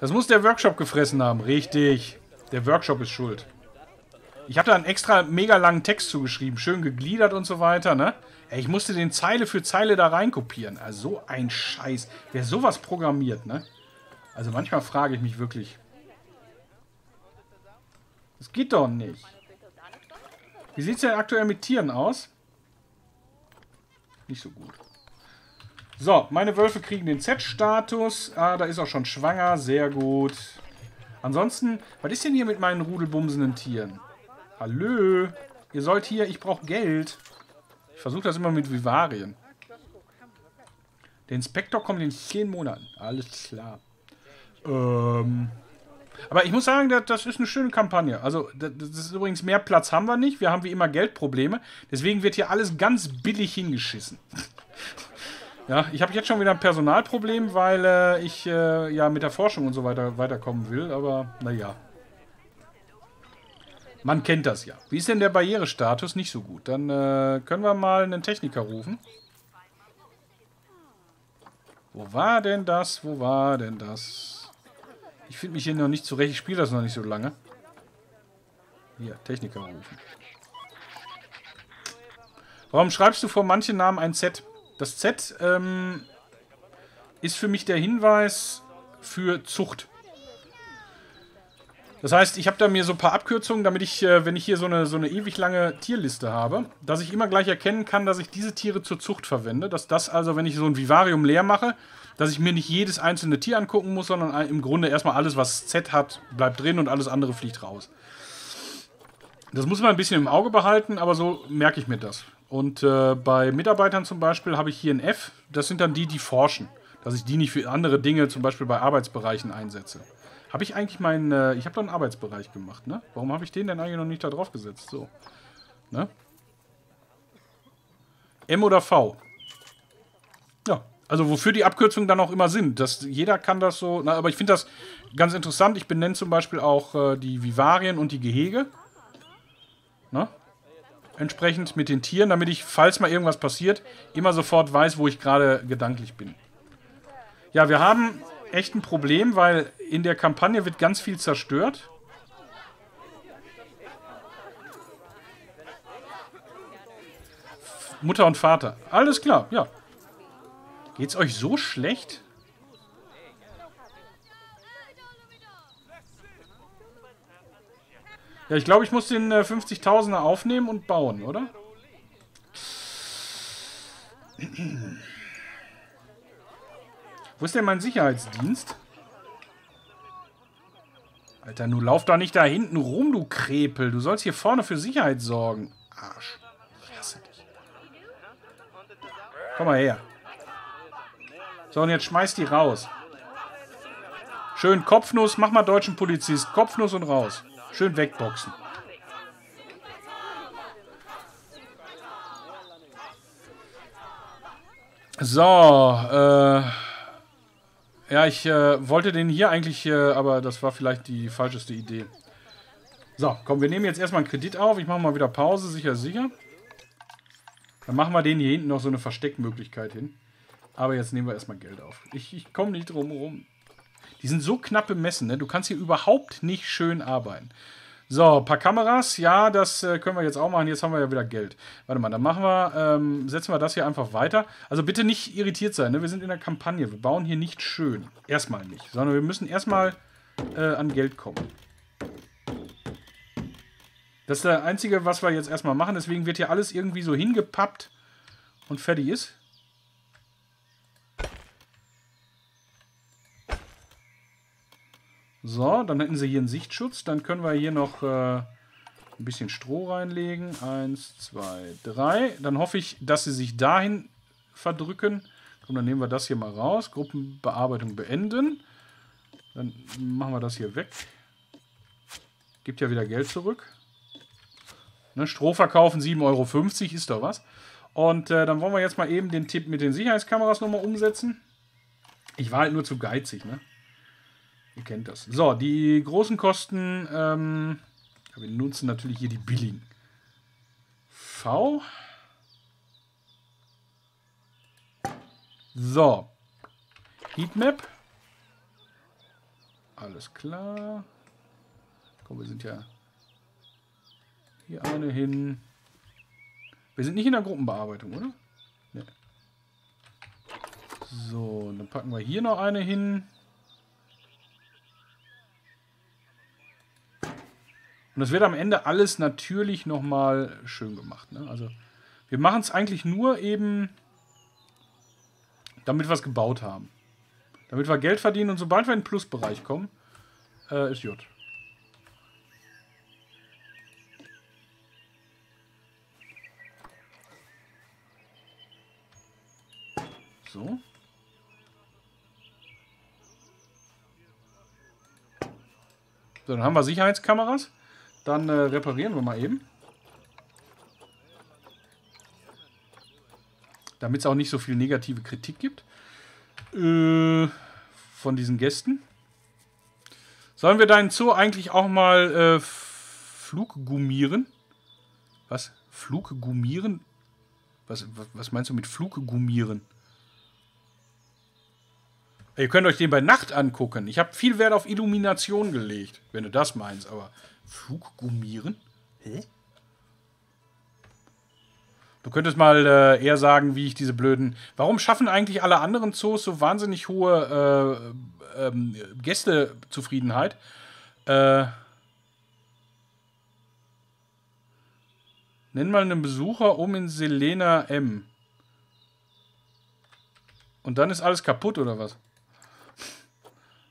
Das muss der Workshop gefressen haben. Richtig. Der Workshop ist schuld. Ich habe da einen extra mega langen Text zugeschrieben. Schön gegliedert und so weiter, ne? Ich musste den Zeile für Zeile da reinkopieren. Also so ein Scheiß. Wer sowas programmiert, ne? Also manchmal frage ich mich wirklich. Das geht doch nicht. Wie sieht es denn aktuell mit Tieren aus? Nicht so gut. So, meine Wölfe kriegen den Z-Status. Ah, da ist auch schon schwanger. Sehr gut. Ansonsten, was ist denn hier mit meinen rudelbumsenden Tieren? Hallö. Ihr sollt hier, ich brauche Geld. Ich versuche das immer mit Vivarien. Der Inspektor kommt in 10 Monaten. Alles klar. Aber ich muss sagen, das ist eine schöne Kampagne. Also, das ist übrigens, mehr Platz haben wir nicht. Wir haben wie immer Geldprobleme. Deswegen wird hier alles ganz billig hingeschissen. Ja, ich habe jetzt schon wieder ein Personalproblem, weil ich ja mit der Forschung und so weiter weiterkommen will, aber naja. Man kennt das ja. Wie ist denn der Barrierestatus? Nicht so gut. Dann können wir mal einen Techniker rufen. Wo war denn das? Wo war denn das? Ich finde mich hier noch nicht zurecht. Ich spiele das noch nicht so lange. Hier, Techniker rufen. Warum schreibst du vor manchen Namen ein Z? Das Z ist für mich der Hinweis für Zucht. Das heißt, ich habe da mir so ein paar Abkürzungen, damit ich, wenn ich hier so eine ewig lange Tierliste habe, dass ich immer gleich erkennen kann, dass ich diese Tiere zur Zucht verwende. Dass das also, wenn ich so ein Vivarium leer mache, dass ich mir nicht jedes einzelne Tier angucken muss, sondern im Grunde erstmal alles, was Z hat, bleibt drin und alles andere fliegt raus. Das muss man ein bisschen im Auge behalten, aber so merke ich mir das. Und bei Mitarbeitern zum Beispiel habe ich hier ein F. Das sind dann die, die forschen. Dass ich die nicht für andere Dinge, zum Beispiel bei Arbeitsbereichen, einsetze. Habe ich eigentlich meinen... ich habe da einen Arbeitsbereich gemacht, ne? Warum habe ich den denn eigentlich noch nicht da drauf gesetzt? So. Ne? M oder V? Ja. Also wofür die Abkürzungen dann auch immer sind. Das, jeder kann das so... Na, aber ich finde das ganz interessant. Ich benenne zum Beispiel auch die Vivarien und die Gehege. Ne? Entsprechend mit den Tieren, damit ich, falls mal irgendwas passiert, immer sofort weiß, wo ich gerade gedanklich bin. Ja, wir haben echt ein Problem, weil in der Kampagne wird ganz viel zerstört. Mutter und Vater. Alles klar, ja. Geht's euch so schlecht? Ja, ich glaube, ich muss den 50.000er aufnehmen und bauen, oder? Wo ist denn mein Sicherheitsdienst? Alter, nun lauf doch nicht da hinten rum, du Krepel. Du sollst hier vorne für Sicherheit sorgen. Arsch. Ich hasse dich. Komm mal her. So, und jetzt schmeiß die raus. Schön Kopfnuss. Mach mal deutschen Polizist. Kopfnuss und raus. Schön wegboxen. So, ja, ich wollte den hier eigentlich, aber das war vielleicht die falscheste Idee. So, komm, wir nehmen jetzt erstmal einen Kredit auf. Ich mache mal wieder Pause, sicher, sicher. Dann machen wir den hier hinten noch so eine Versteckmöglichkeit hin. Aber jetzt nehmen wir erstmal Geld auf. Ich komme nicht drum rum. Die sind so knapp bemessen, ne? Du kannst hier überhaupt nicht schön arbeiten. So, ein paar Kameras. Ja, das können wir jetzt auch machen. Jetzt haben wir ja wieder Geld. Warte mal, dann machen wir, setzen wir das hier einfach weiter. Also bitte nicht irritiert sein, ne? Wir sind in der Kampagne. Wir bauen hier nicht schön. Erstmal nicht. Sondern wir müssen erstmal an Geld kommen. Das ist das Einzige, was wir jetzt erstmal machen. Deswegen wird hier alles irgendwie so hingepappt und fertig ist. So, dann hätten sie hier einen Sichtschutz. Dann können wir hier noch ein bisschen Stroh reinlegen. 1, 2, 3. Dann hoffe ich, dass sie sich dahin verdrücken. Und dann nehmen wir das hier mal raus. Gruppenbearbeitung beenden. Dann machen wir das hier weg. Gibt ja wieder Geld zurück. Ne, Stroh verkaufen, 7,50 € ist doch was. Und dann wollen wir jetzt mal eben den Tipp mit den Sicherheitskameras nochmal umsetzen. Ich war halt nur zu geizig, ne? Ihr kennt das. So, die großen Kosten, wir nutzen natürlich hier die billigen. V. So. Heatmap. Alles klar. Komm, wir sind ja hier eine hin. Wir sind nicht in der Gruppenbearbeitung, oder? Nee. So, dann packen wir hier noch eine hin. Und das wird am Ende alles natürlich nochmal schön gemacht, ne? Also wir machen es eigentlich nur eben, damit wir es gebaut haben. Damit wir Geld verdienen und sobald wir in den Plusbereich kommen, ist gut. So. So, dann haben wir Sicherheitskameras. Dann reparieren wir mal eben. Damit es auch nicht so viel negative Kritik gibt. Von diesen Gästen. Sollen wir deinen Zoo eigentlich auch mal fluggummieren? Was? Fluggummieren? Was meinst du mit fluggummieren? Ihr könnt euch den bei Nacht angucken. Ich habe viel Wert auf Illumination gelegt, wenn du das meinst, aber fluggummieren? Hä? Du könntest mal eher sagen, wie ich diese blöden... Warum schaffen eigentlich alle anderen Zoos so wahnsinnig hohe Gästezufriedenheit? Nenn mal einen Besucher um in Selena M. Und dann ist alles kaputt, oder was?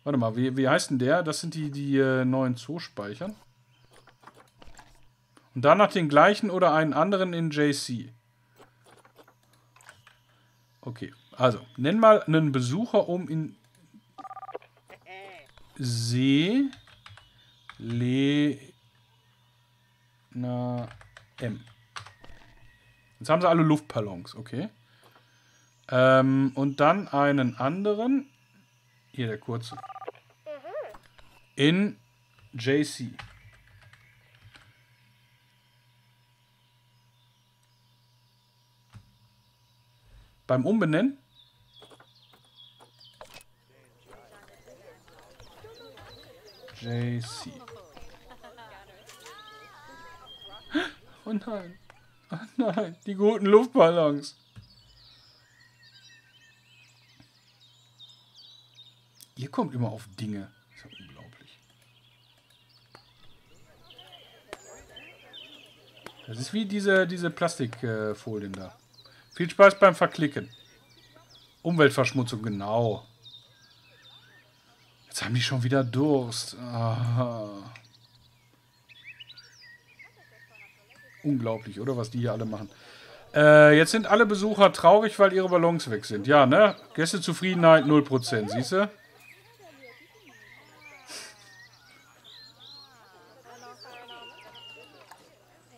Warte mal, wie heißt denn der? Das sind die neuen Zoospeichern. Und danach den gleichen oder einen anderen in JC. Okay, also, nenn mal einen Besucher um in Selena M. Jetzt haben sie alle Luftballons, okay. Und dann einen anderen, hier der kurze, in JC. Beim Umbenennen? JC. Oh nein. Oh nein, die guten Luftballons. Ihr kommt immer auf Dinge. Das ist ja unglaublich. Das ist wie diese Plastikfolien da. Viel Spaß beim Verklicken. Umweltverschmutzung, genau. Jetzt haben die schon wieder Durst. Aha. Unglaublich, oder? Was die hier alle machen. Jetzt sind alle Besucher traurig, weil ihre Ballons weg sind. Ja, ne? Gästezufriedenheit 0%, siehst du?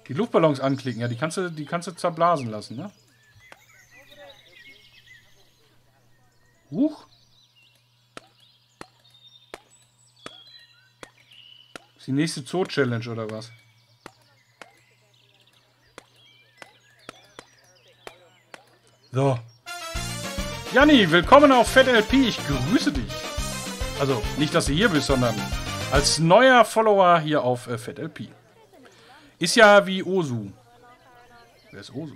Die Luftballons anklicken, ja, die kannst du zerblasen lassen, ne? Huch. Ist die nächste Zoo-Challenge oder was? So. Janni, willkommen auf FatLP. Ich grüße dich. Also, nicht, dass du hier bist, sondern als neuer Follower hier auf FatLP. Ist ja wie Osu. Wer ist Osu?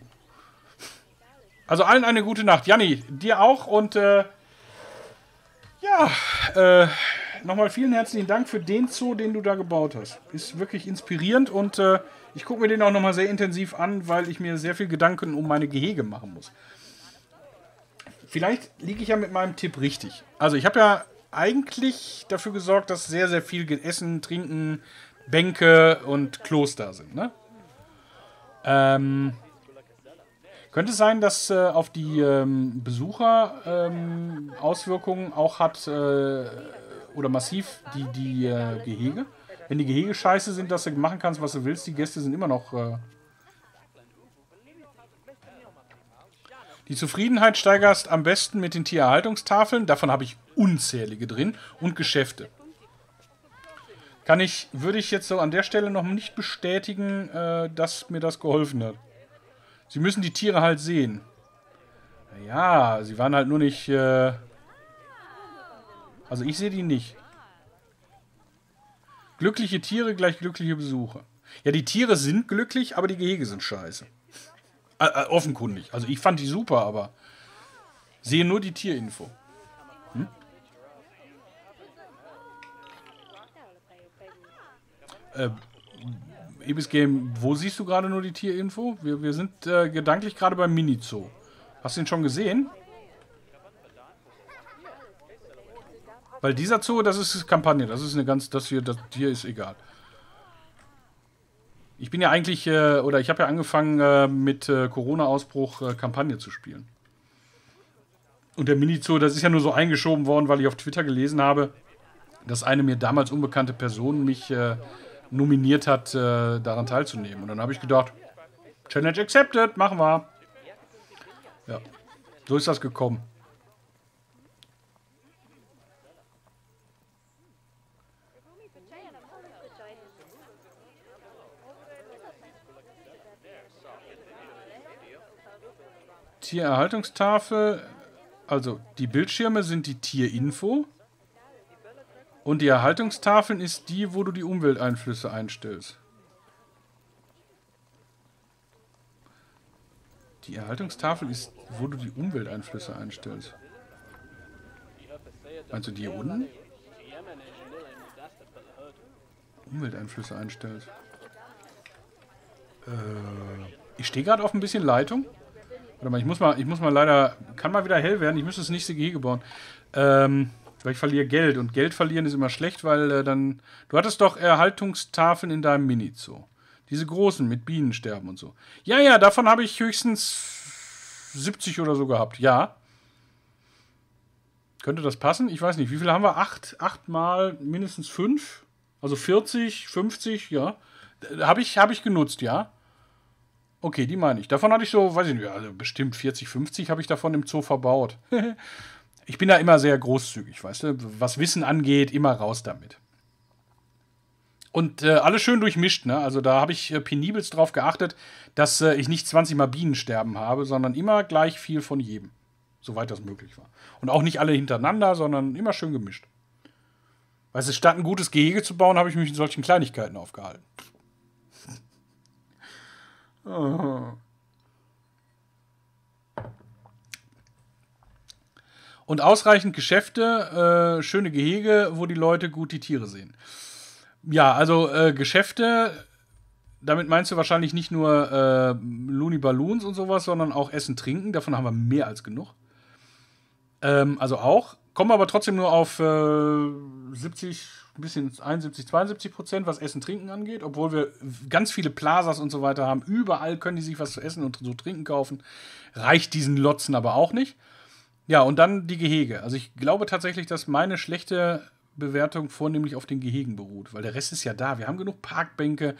Also allen eine gute Nacht. Janni, dir auch und nochmal vielen herzlichen Dank für den Zoo, den du da gebaut hast. Ist wirklich inspirierend und ich gucke mir den auch nochmal sehr intensiv an, weil ich mir sehr viel Gedanken um meine Gehege machen muss. Vielleicht liege ich ja mit meinem Tipp richtig. Also ich habe ja eigentlich dafür gesorgt, dass sehr, sehr viel Essen, Trinken, Bänke und Klos da sind, ne? Könnte es sein, dass auf die Besucher Auswirkungen auch hat oder massiv die Gehege? Wenn die Gehege scheiße sind, dass du machen kannst, was du willst, die Gäste sind immer noch... Die Zufriedenheit steigerst am besten mit den Tiererhaltungstafeln, davon habe ich unzählige drin, und Geschäfte. Würde ich jetzt so an der Stelle noch nicht bestätigen, dass mir das geholfen hat. Sie müssen die Tiere halt sehen. Ja, sie waren halt nur nicht... Also ich sehe die nicht. Glückliche Tiere gleich glückliche Besucher. Ja, die Tiere sind glücklich, aber die Gehege sind scheiße. Offenkundig. Also ich fand die super, aber sehe nur die Tierinfo. Hm? Ebis Game, wo siehst du gerade nur die Tierinfo? Wir sind gedanklich gerade beim Mini-Zoo. Hast du ihn schon gesehen? Weil dieser Zoo, das ist Kampagne. Das ist eine ganz... Das hier ist egal. Ich bin ja eigentlich... oder ich habe ja angefangen mit Corona-Ausbruch Kampagne zu spielen. Und der Mini-Zoo, das ist ja nur so eingeschoben worden, weil ich auf Twitter gelesen habe, dass eine mir damals unbekannte Person mich nominiert hat, daran teilzunehmen. Und dann habe ich gedacht, Challenge accepted, machen wir. Ja, so ist das gekommen. Tiererhaltungstafel, also die Bildschirme sind die Tierinfo und die Erhaltungstafeln ist die, wo du die Umwelteinflüsse einstellst. Die Erhaltungstafel ist, wo du die Umwelteinflüsse einstellst. Meinst du die hier unten? Umwelteinflüsse einstellst. Ich stehe gerade auf ein bisschen Leitung. Warte mal, ich muss mal leider... Kann mal wieder hell werden. Ich müsste das nächste Gehege bauen. Weil ich verliere Geld. Und Geld verlieren ist immer schlecht, weil dann... Du hattest doch Erhaltungstafeln in deinem Mini-Zoo. Diese großen mit Bienensterben und so. Ja, ja, davon habe ich höchstens 70 oder so gehabt. Ja. Könnte das passen? Ich weiß nicht. Wie viele haben wir? 8? 8 mal mindestens 5? Also 40, 50, ja. Habe ich genutzt, ja. Okay, die meine ich. Davon hatte ich so, weiß ich nicht, also bestimmt 40, 50 habe ich davon im Zoo verbaut. Ich bin da immer sehr großzügig, weißt du? Was Wissen angeht, immer raus damit. Und alles schön durchmischt, ne? Also da habe ich penibelst drauf geachtet, dass ich nicht 20 Mal Bienensterben habe, sondern immer gleich viel von jedem. Soweit das möglich war. Und auch nicht alle hintereinander, sondern immer schön gemischt. Weißt du, statt ein gutes Gehege zu bauen, habe ich mich in solchen Kleinigkeiten aufgehalten. Und ausreichend Geschäfte, schöne Gehege, wo die Leute gut die Tiere sehen. Ja, also Geschäfte, damit meinst du wahrscheinlich nicht nur Looney Balloons und sowas, sondern auch Essen, Trinken. Davon haben wir mehr als genug. Also auch. Kommen wir aber trotzdem nur auf 70, ein bisschen 71, 72%, was Essen, Trinken angeht. Obwohl wir ganz viele Plazas und so weiter haben. Überall können die sich was zu essen und zu trinken kaufen. Reicht diesen Lotzen aber auch nicht. Ja, und dann die Gehege. Also ich glaube tatsächlich, dass meine schlechte Bewertung vornehmlich auf den Gehegen beruht. Weil der Rest ist ja da. Wir haben genug Parkbänke.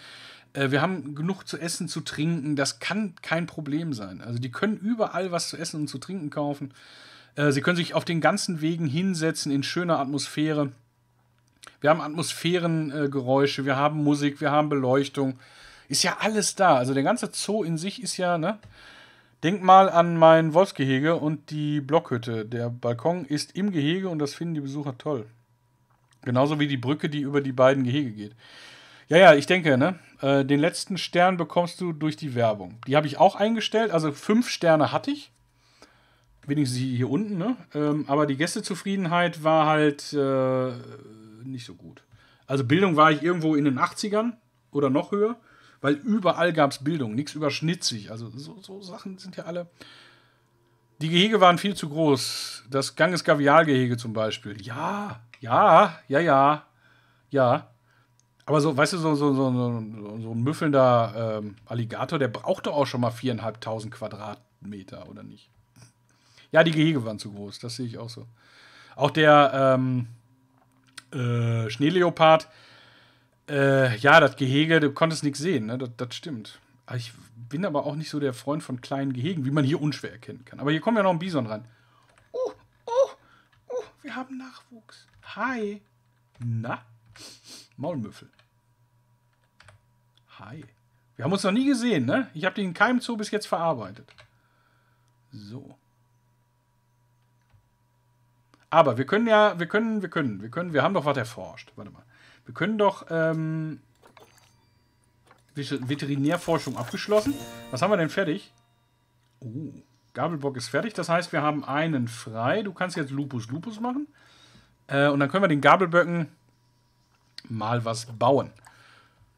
Wir haben genug zu essen, zu trinken. Das kann kein Problem sein. Also die können überall was zu essen und zu trinken kaufen. Sie können sich auf den ganzen Wegen hinsetzen in schöner Atmosphäre. Wir haben Atmosphärengeräusche, wir haben Musik, wir haben Beleuchtung. Ist ja alles da. Also der ganze Zoo in sich ist ja, ne? Denk mal an mein Wolfsgehege und die Blockhütte. Der Balkon ist im Gehege und das finden die Besucher toll. Genauso wie die Brücke, die über die beiden Gehege geht. Ja, ja, ich denke, ne? Den letzten Stern bekommst du durch die Werbung. Die habe ich auch eingestellt. Also 5 Sterne hatte ich. Wenigstens hier unten, ne? Aber die Gästezufriedenheit war halt nicht so gut. Also Bildung war ich irgendwo in den 80ern oder noch höher, weil überall gab es Bildung, nichts überschnitzig. Also so Sachen sind ja alle... Die Gehege waren viel zu groß. Das Ganges-Gavial-Gehege zum Beispiel. Ja. Aber so, weißt du, so ein müffelnder Alligator, der brauchte auch schon mal 4.500 Quadratmeter, oder nicht? Ja, die Gehege waren zu groß, das sehe ich auch so. Auch der Schneeleopard, ja, das Gehege, du konntest nichts sehen, ne? Das stimmt. Ich bin aber auch nicht so der Freund von kleinen Gehegen, wie man hier unschwer erkennen kann. Aber hier kommen ja noch ein Bison ran. Wir haben Nachwuchs. Hi. Na? Maulmüffel. Hi. Wir haben uns noch nie gesehen, ne? Ich habe den in keinem Zoo bis jetzt verarbeitet. So. Aber wir können ja, wir haben doch was erforscht. Warte mal. Wir können doch Veterinärforschung abgeschlossen. Was haben wir denn fertig? Oh, Gabelbock ist fertig. Das heißt, wir haben einen frei. Du kannst jetzt Lupus machen. Und dann können wir den Gabelböcken mal was bauen.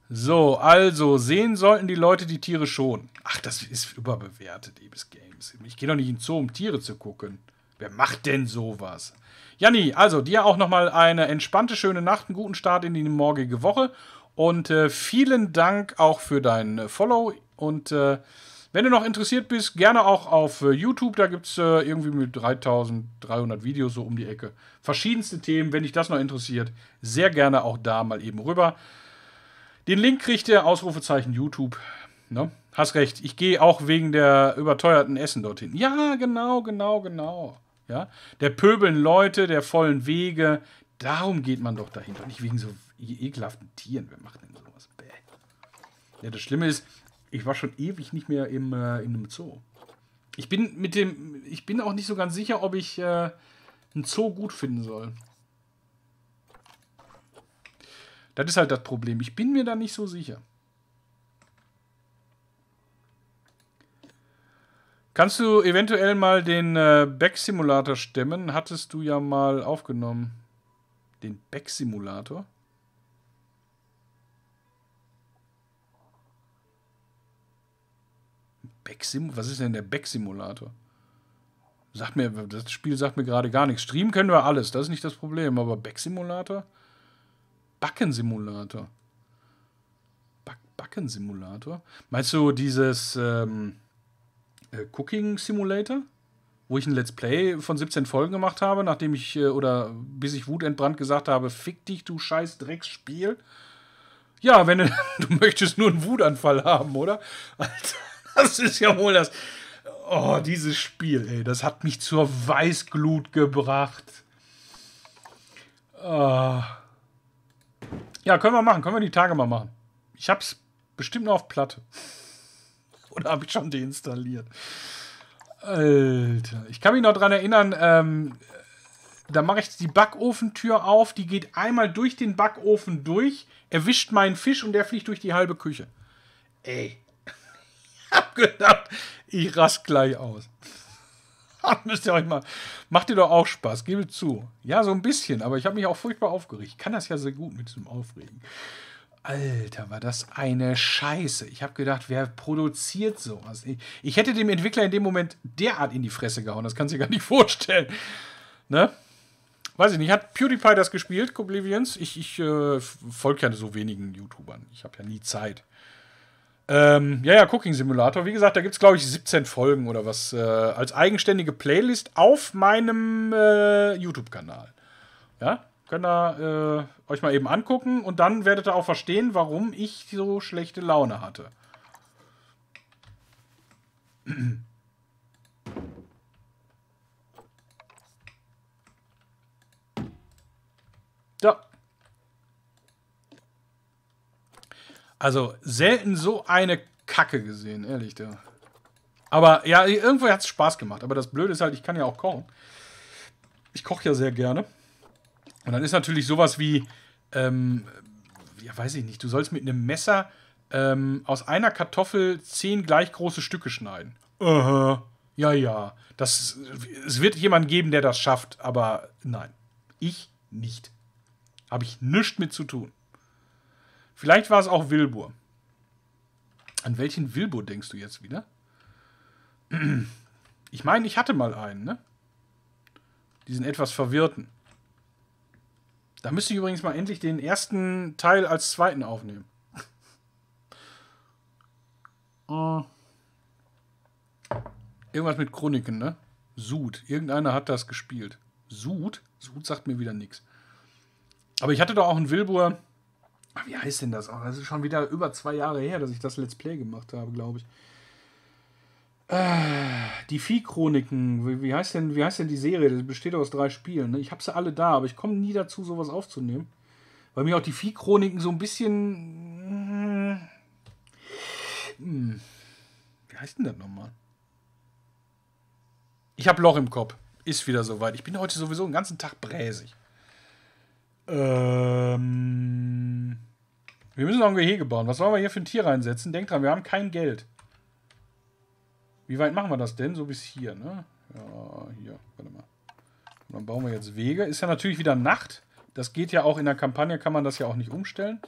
So, also sehen sollten die Leute die Tiere schon. Ach, das ist überbewertet, Ebis Games. Ich gehe doch nicht in den Zoo, um Tiere zu gucken. Wer macht denn sowas? Janni, also dir auch nochmal eine entspannte, schöne Nacht, einen guten Start in die morgige Woche. Und vielen Dank auch für dein Follow. Und wenn du noch interessiert bist, gerne auch auf YouTube. Da gibt es irgendwie mit 3300 Videos so um die Ecke. Verschiedenste Themen. Wenn dich das noch interessiert, sehr gerne auch da mal eben rüber. Den Link kriegt ihr, Ausrufezeichen YouTube. Ne? Hast recht, ich gehe auch wegen der überteuerten Essen dorthin. Ja, genau. Ja? Der pöbeln Leute, der vollen Wege. Darum geht man doch dahin. Nicht wegen so ekelhaften Tieren. Wer macht denn sowas? Bäh. Ja, das Schlimme ist, ich war schon ewig nicht mehr in einem Zoo. Ich bin auch nicht so ganz sicher, ob ich einen Zoo gut finden soll. Das ist halt das Problem. Ich bin mir da nicht so sicher. Kannst du eventuell mal den Back-Simulator stemmen? Hattest du ja mal aufgenommen. Den Back-Simulator? Was ist denn der Back-Simulator? Das Spiel sagt mir gerade gar nichts. Streamen können wir alles, das ist nicht das Problem. Aber Back-Simulator? Backensimulator. Backensimulator? Meinst du dieses Cooking Simulator? Wo ich ein Let's Play von 17 Folgen gemacht habe, nachdem ich, oder bis ich wutentbrannt gesagt habe, fick dich, du scheiß Drecksspiel. Ja, wenn du möchtest nur einen Wutanfall haben, oder? Alter, das ist ja wohl das... Oh, dieses Spiel, ey, das hat mich zur Weißglut gebracht. Oh. Ja, können wir machen. Können wir die Tage mal machen. Ich hab's bestimmt noch auf Platte. Oder habe ich schon deinstalliert? Alter. Ich kann mich noch dran erinnern, da mache ich die Backofentür auf. Die geht einmal durch den Backofen durch, erwischt meinen Fisch und der fliegt durch die halbe Küche. Ey. Ich hab gedacht, ich raste gleich aus. Müsst ihr euch mal... Macht dir doch auch Spaß, gebe zu. Ja, so ein bisschen, aber ich habe mich auch furchtbar aufgeregt. Ich kann das ja sehr gut mit diesem Aufregen. Alter, war das eine Scheiße. Ich habe gedacht, wer produziert sowas? Ich hätte dem Entwickler in dem Moment derart in die Fresse gehauen. Das kannst du dir gar nicht vorstellen. Ne? Weiß ich nicht. Hat PewDiePie das gespielt, Koblivians? Ich folge ja so wenigen YouTubern. Ich habe ja nie Zeit. Ja, Cooking Simulator. Wie gesagt, da gibt es, glaube ich, 17 Folgen oder was als eigenständige Playlist auf meinem YouTube-Kanal. Ja, könnt ihr euch mal eben angucken und dann werdet ihr auch verstehen, warum ich so schlechte Laune hatte. Ja. Also selten so eine Kacke gesehen, ehrlich. Ja. Aber ja, irgendwo hat es Spaß gemacht. Aber das Blöde ist halt, ich kann ja auch kochen. Ich koche ja sehr gerne. Und dann ist natürlich sowas wie, ja weiß ich nicht, du sollst mit einem Messer aus einer Kartoffel 10 gleich große Stücke schneiden. Ja. Es wird jemanden geben, der das schafft. Aber nein, ich nicht. Habe ich nichts mit zu tun. Vielleicht war es auch Wilbur. An welchen Wilbur denkst du jetzt wieder? Ich meine, ich hatte mal einen, ne? Diesen etwas verwirrten. Da müsste ich übrigens mal endlich den ersten Teil als zweiten aufnehmen. Irgendwas mit Chroniken, ne? Sud. Irgendeiner hat das gespielt. Sud? Sud sagt mir wieder nichts. Aber ich hatte doch auch einen Wilbur... Wie heißt denn das auch? Das ist schon wieder über 2 Jahre her, dass ich das Let's Play gemacht habe, glaube ich. Die Vieh-Chroniken. Wie heißt denn die Serie? Das besteht aus 3 Spielen. Ne? Ich habe sie alle da, aber ich komme nie dazu, sowas aufzunehmen. Weil mir auch die Vieh-Chroniken so ein bisschen... Wie heißt denn das nochmal? Ich habe Loch im Kopf. Ist wieder soweit. Ich bin heute sowieso den ganzen Tag bräsig. Wir müssen noch ein Gehege bauen. Was sollen wir hier für ein Tier reinsetzen? Denkt dran, wir haben kein Geld. Wie weit machen wir das denn? So bis hier, ne? Ja, hier. Warte mal. Und dann bauen wir jetzt Wege. Ist ja natürlich wieder Nacht. Das geht ja auch in der Kampagne, kann man das ja auch nicht umstellen.